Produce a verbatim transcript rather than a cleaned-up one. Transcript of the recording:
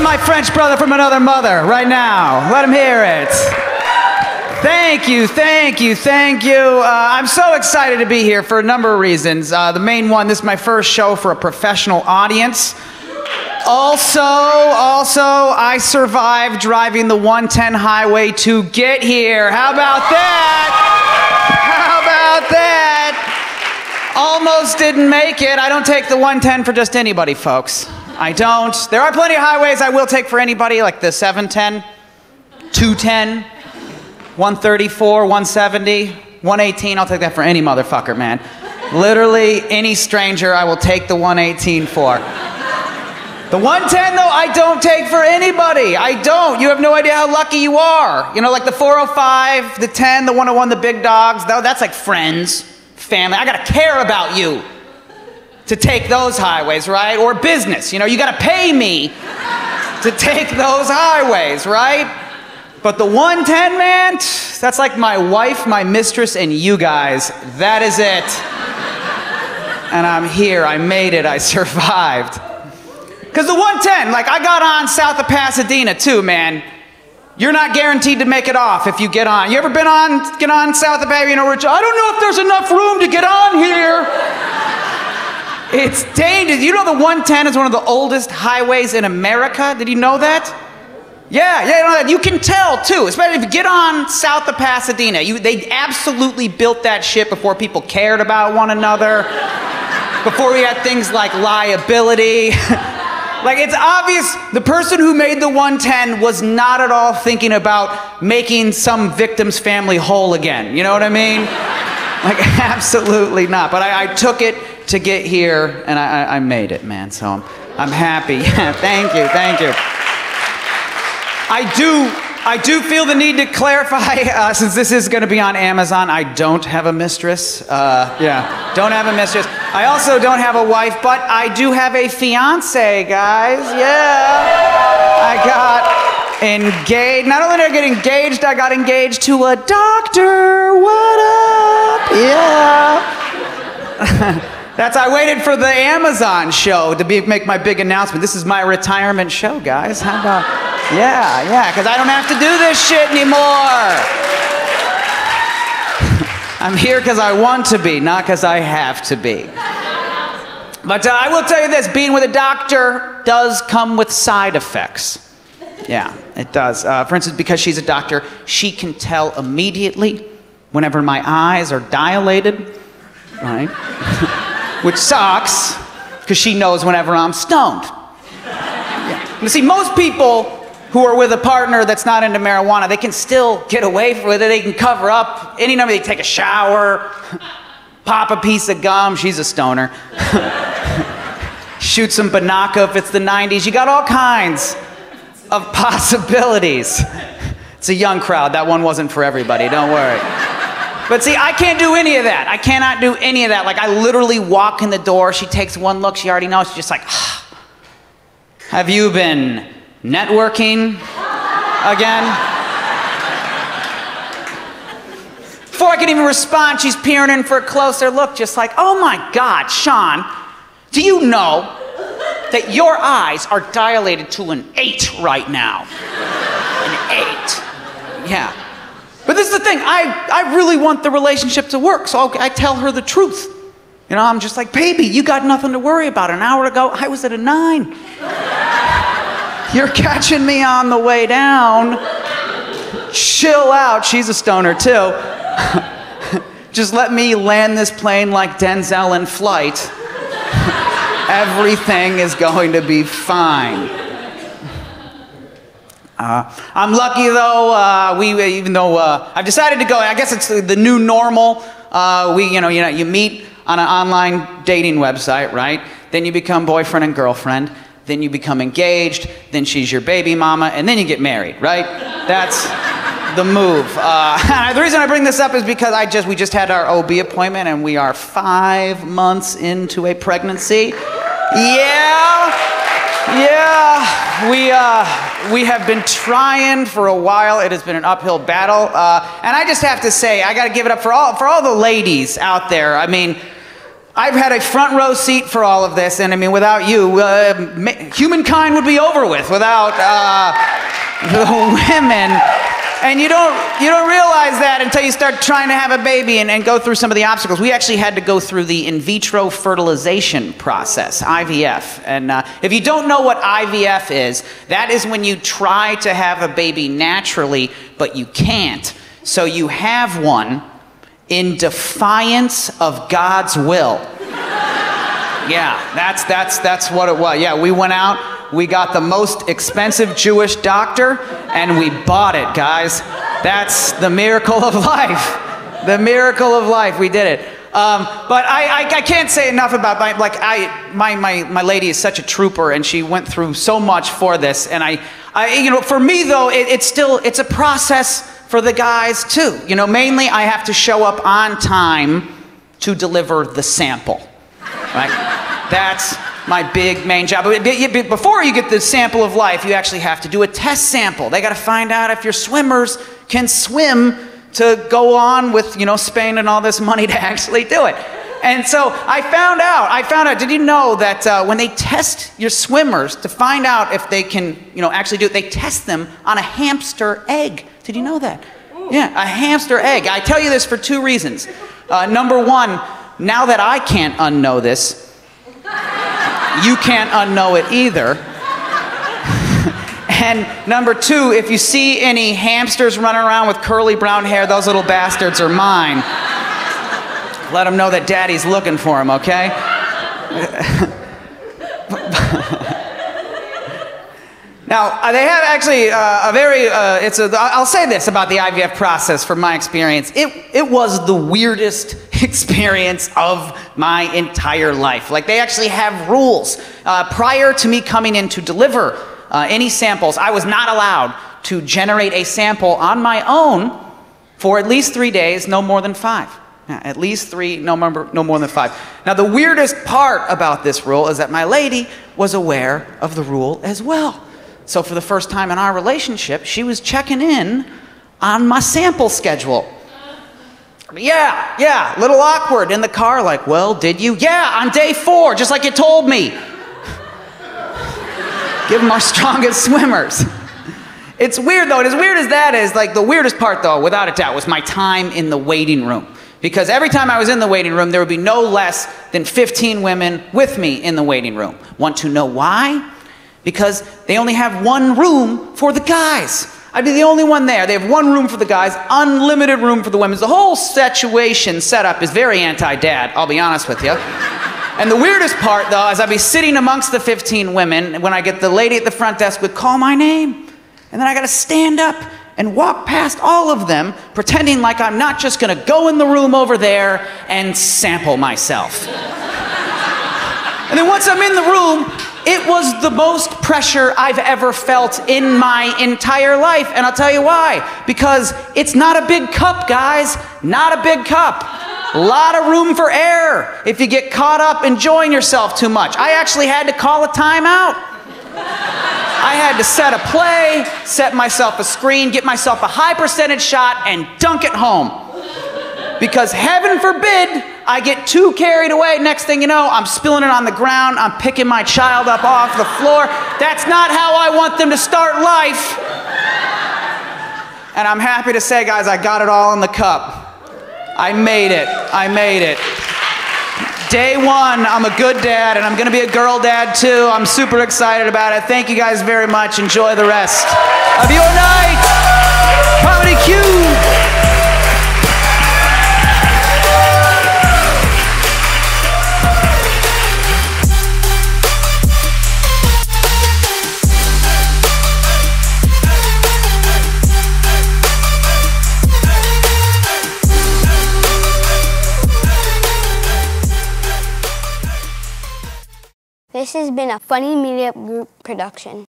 for my French brother from another mother right now. Let him hear it. Thank you, thank you, thank you. Uh, I'm so excited to be here for a number of reasons. Uh, the main one, this is my first show for a professional audience. Also, also, I survived driving the one ten highway to get here. How about that? How about that? Almost didn't make it. I don't take the one ten for just anybody, folks. I don't. There are plenty of highways I will take for anybody, like the seven ten, two ten, one thirty-four, one seventy, one eighteen. I'll take that for any motherfucker, man. Literally, any stranger I will take the one eighteen for. The one ten, though, I don't take for anybody. I don't. You have no idea how lucky you are. You know, like the four oh five, the ten, the one oh one, the big dogs. That's like friends, family. I gotta care about you to take those highways, right? Or business. You know, you gotta pay me to take those highways, right? But the one ten, man, that's like my wife, my mistress, and you guys. That is it. And I'm here. I made it. I survived. Because the one ten, like I got on south of Pasadena too, man. You're not guaranteed to make it off if you get on. You ever been on, get on south of Pasadena? I don't know if there's enough room to get on here. It's dangerous. You know the one ten is one of the oldest highways in America? Did you know that? Yeah, yeah, you know that. You can tell too, especially if you get on south of Pasadena. You, they absolutely built that shit before people cared about one another, before we had things like liability. Like, it's obvious the person who made the one ten was not at all thinking about making some victim's family whole again. You know what I mean? Like, absolutely not. But I, I took it to get here, and I, I made it, man. So I'm, I'm happy. Yeah, thank you, thank you. I do... I do feel the need to clarify, uh, since this is going to be on Amazon, I don't have a mistress. Uh, yeah, don't have a mistress. I also don't have a wife, but I do have a fiancé, guys. Yeah. I got engaged. Not only did I get engaged, I got engaged to a doctor. What up? Yeah. That's, I waited for the Amazon show to be, make my big announcement. This is my retirement show, guys. How about... Yeah, yeah, because I don't have to do this shit anymore. I'm here because I want to be, not because I have to be. But uh, I will tell you this, being with a doctor does come with side effects. Yeah, it does. Uh, for instance, because she's a doctor, she can tell immediately whenever my eyes are dilated, right? Which sucks, because she knows whenever I'm stoned. Yeah. You see, most people who are with a partner that's not into marijuana, they can still get away with it. They can cover up any number. They take a shower, pop a piece of gum. She's a stoner. Shoot some Banaka if it's the nineties. You got all kinds of possibilities. It's a young crowd. That one wasn't for everybody. Don't worry. But see, I can't do any of that. I cannot do any of that. Like, I literally walk in the door. She takes one look. She already knows. She's just like, ah, have you been networking again? Before I can even respond, she's peering in for a closer look, just like, oh my God, Sean, do you know that your eyes are dilated to an eight right now? An eight. Yeah. But this is the thing, I, I really want the relationship to work, so I tell her the truth. You know, I'm just like, baby, you got nothing to worry about. An hour ago, I was at a nine. You're catching me on the way down. Chill out. She's a stoner, too. Just let me land this plane like Denzel in Flight. Everything is going to be fine. Uh, I'm lucky, though, uh, we, even though uh, I've decided to go, I guess it's the new normal. Uh, we, you know, you know, you meet on an online dating website, right? Then you become boyfriend and girlfriend. Then you become engaged, then she's your baby mama, and then you get married, right? That's the move. Uh, the reason I bring this up is because I just, we just had our O B appointment and we are five months into a pregnancy. Yeah, yeah. We, uh, we have been trying for a while. It has been an uphill battle. Uh, and I just have to say, I gotta give it up for all, for all the ladies out there. I mean, I've had a front row seat for all of this, and I mean, without you, uh, ma humankind would be over with without uh, the women. And you don't, you don't realize that until you start trying to have a baby and, and go through some of the obstacles. We actually had to go through the in vitro fertilization process, I V F. And uh, if you don't know what I V F is, that is when you try to have a baby naturally, but you can't. So you have one in defiance of God's will. Yeah, that's, that's, that's what it was. Yeah, we went out, we got the most expensive Jewish doctor, and we bought it, guys. That's the miracle of life. The miracle of life, we did it. Um, but I, I, I can't say enough about my, like I, my, my, my lady is such a trooper, and she went through so much for this. And I, I you know, for me though, it, it's still, it's a process for the guys too. You know, mainly I have to show up on time to deliver the sample, right? That's my big main job. Before you get the sample of life, you actually have to do a test sample. They gotta find out if your swimmers can swim to go on with, you know, Spain and all this money to actually do it. And so I found out, I found out, did you know that uh, when they test your swimmers to find out if they can, you know, actually do it, they test them on a hamster egg. Did you know that? Yeah, a hamster egg. I tell you this for two reasons. Uh, number one, now that I can't unknow this, you can't unknow it either. And number two, if you see any hamsters running around with curly brown hair, those little bastards are mine. Let them know that daddy's looking for them, okay? Now, they have actually uh, a very, uh, it's a, I'll say this about the I V F process from my experience. It, it was the weirdest experience of my entire life. Like, they actually have rules. Uh, prior to me coming in to deliver uh, any samples, I was not allowed to generate a sample on my own for at least three days, no more than five. At least three, no more, no more than five. Now, the weirdest part about this rule is that my lady was aware of the rule as well. So for the first time in our relationship, she was checking in on my sample schedule. Yeah, yeah, a little awkward in the car, like, well, did you? Yeah, on day four, just like you told me. Give them our strongest swimmers. It's weird though, and as weird as that is, like the weirdest part though, without a doubt, was my time in the waiting room. Because every time I was in the waiting room, there would be no less than fifteen women with me in the waiting room. Want to know why? Because they only have one room for the guys. I'd be the only one there. They have one room for the guys, unlimited room for the women. The whole situation setup is very anti-dad, I'll be honest with you. And the weirdest part though, is I'd be sitting amongst the fifteen women, and when I get the lady at the front desk would call my name, and then I gotta stand up and walk past all of them, pretending like I'm not just gonna go in the room over there and sample myself. And then once I'm in the room, it was the most pressure I've ever felt in my entire life, and I'll tell you why. Because it's not a big cup, guys. Not a big cup. A lot of room for error if you get caught up enjoying yourself too much. I actually had to call a timeout. I had to set a play, set myself a screen, get myself a high percentage shot, and dunk it home. Because heaven forbid I get too carried away, next thing you know, I'm spilling it on the ground, I'm picking my child up off the floor. That's not how I want them to start life. And I'm happy to say, guys, I got it all in the cup. I made it, I made it. Day one, I'm a good dad, and I'm gonna be a girl dad too. I'm super excited about it. Thank you guys very much. Enjoy the rest of your night. Comedy Cube. This has been a Funny Media Group production.